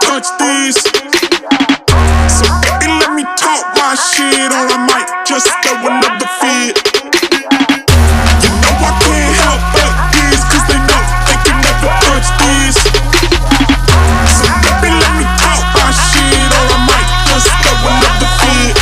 touch these. So fucking let me talk my shit, or I might just throw another fit. You know I can't help but this, 'cause they know they can never touch this. So fucking let me talk my shit, or I might just throw another fit.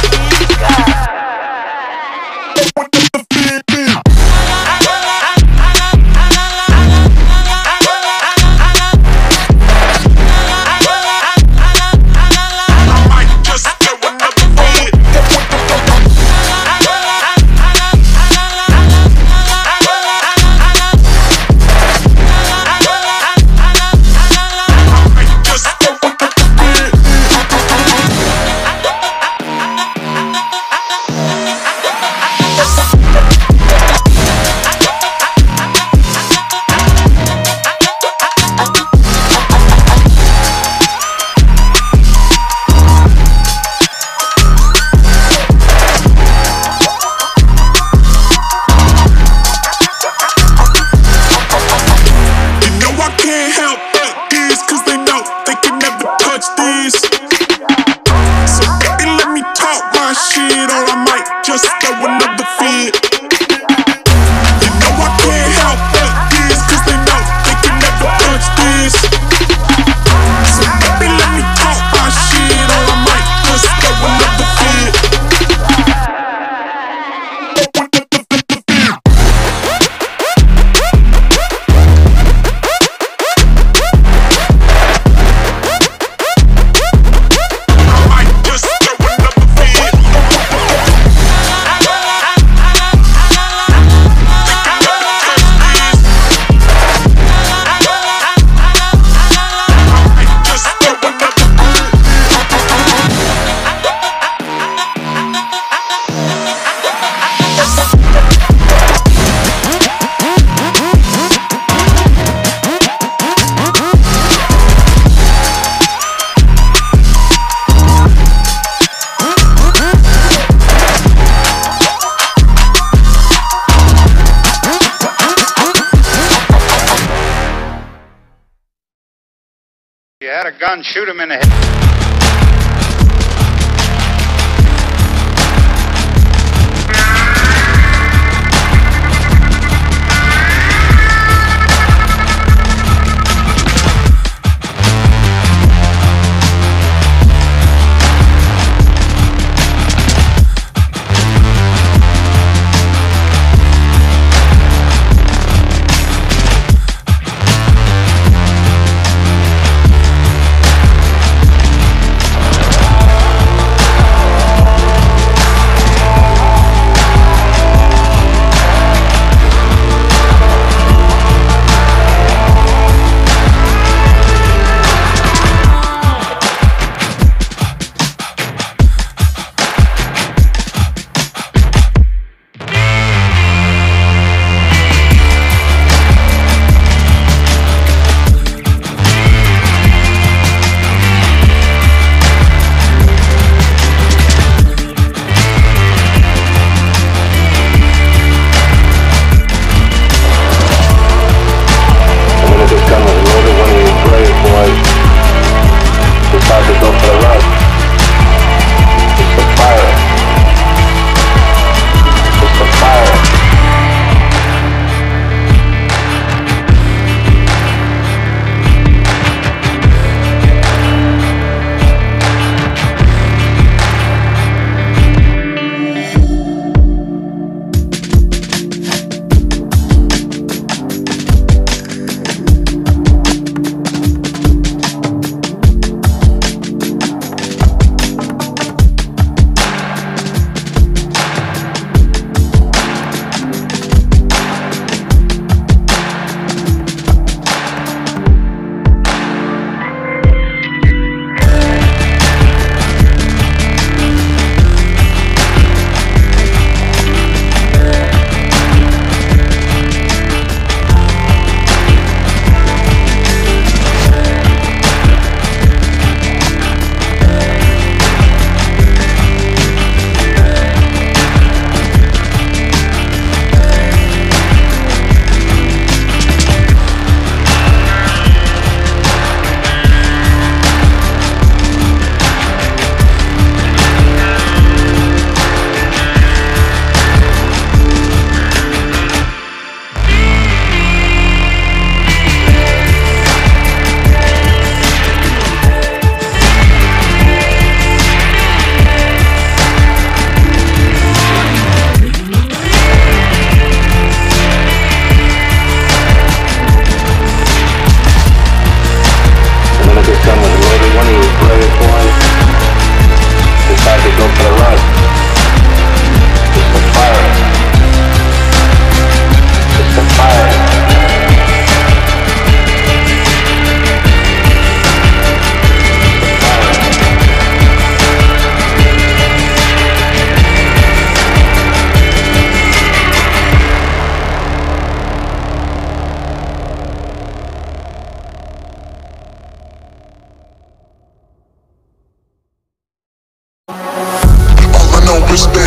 If you had a gun, shoot him in the head.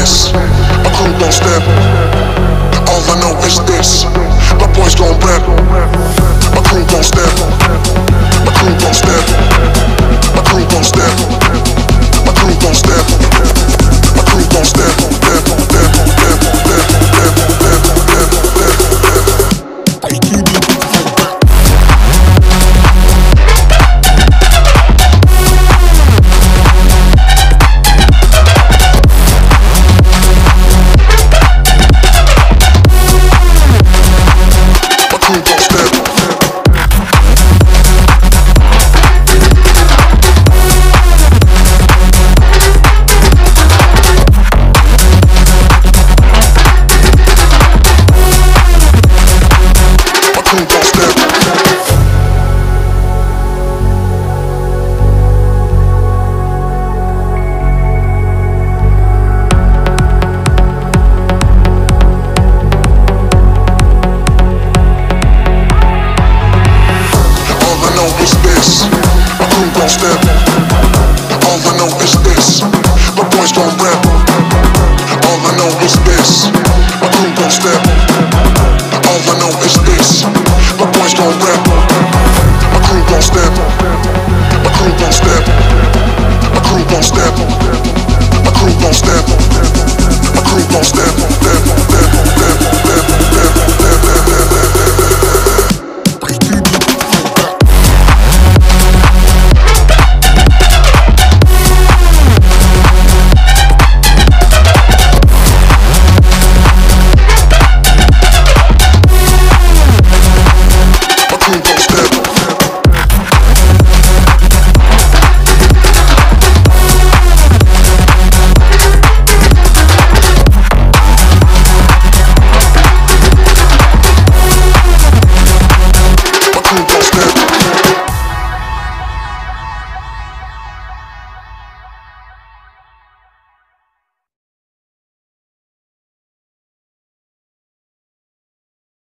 this. My crew don't step. All I know is this. My boys gon' rap. My crew gon' step.